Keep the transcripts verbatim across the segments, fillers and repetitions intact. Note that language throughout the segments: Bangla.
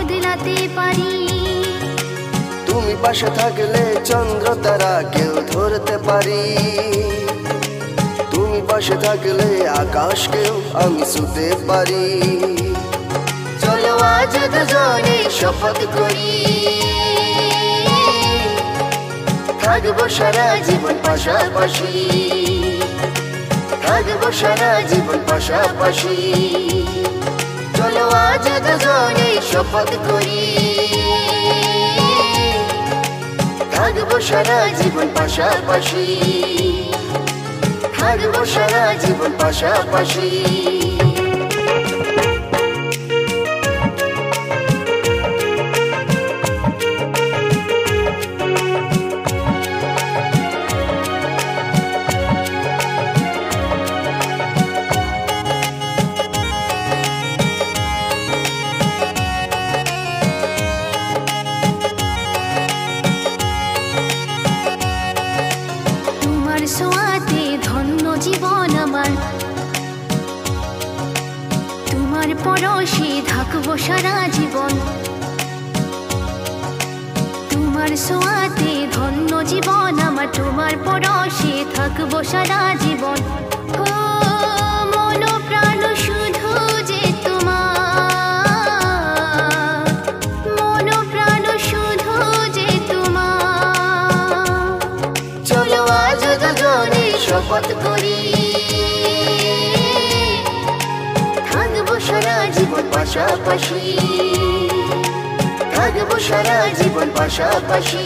বদলাতে পারি। তুমি পাশে থাকলে চন্দ্র তারা কেউ ধরতে পারি। তুমি পাশে থাকলে আকাশ কেউ আমি ছুঁতে পারি। চলো আজ দুজনে শপথ করি, থাকবো সারা জীবন পাশাপাশি, থাকবো সারা জীবন পাশাপাশি। চলো আজ দুজনে শপথ করি, থাকবো সারা জীবন পাশাপাশি, থাকবো সারা জীবন পাশাপাশি। সোয়াতে ধন্য জীবন আমার, তোমার পরশে থাকবো সারা জীবন। তোমার সোয়াতে ধন্য জীবন আমার, তোমার পরশে থাকবো সারা জীবন। ও মন প্রাণ শুধু যে তোমার, মন প্রাণ শুধু যে তোমার। চলো আজ শপথ করি, থাকবো সারা জীবন পাশাপাশি, থাকবো সারা জীবন পাশাপাশি।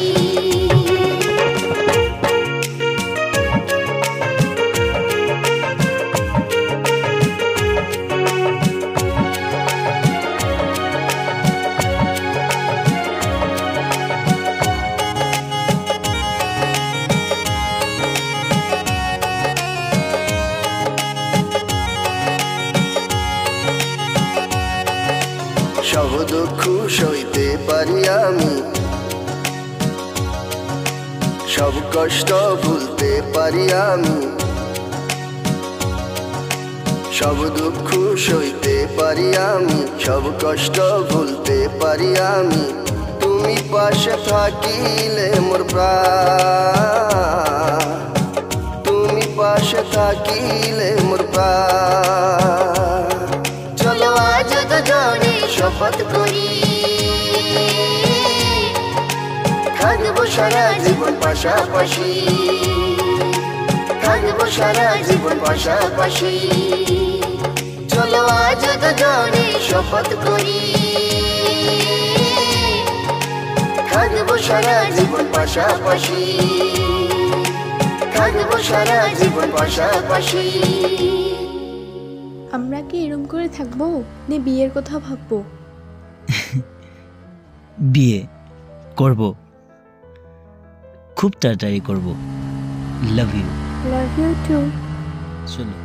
সব দুঃখ সইতে পারি আমি, সব কষ্ট ভুলতে পারি আমি, সব দুঃখ সইতে পারি আমি, সব কষ্ট ভুলতে পারি আমি। তুমি পাশে থাকিলে মোর প্রাণ, তুমি পাশে থাকিলে মোর প্রাণ। চলো আজ দুজনে শপথ করি, থাকবো সারা জীবন পাশাপাশি, থাকবো সারা জীবন পাশাপাশি। চলো আজ দুজনে শপথ করি, থাকবো সারা জীবন পাশাপাশি, থাকবো সারা জীবন পাশাপাশি। আমরা কি এরকম করে থাকবো না বিয়ের কথা ভাববো? বিয়ে করব, খুব তাড়াতাড়ি করব। Love you, love you too. চলো।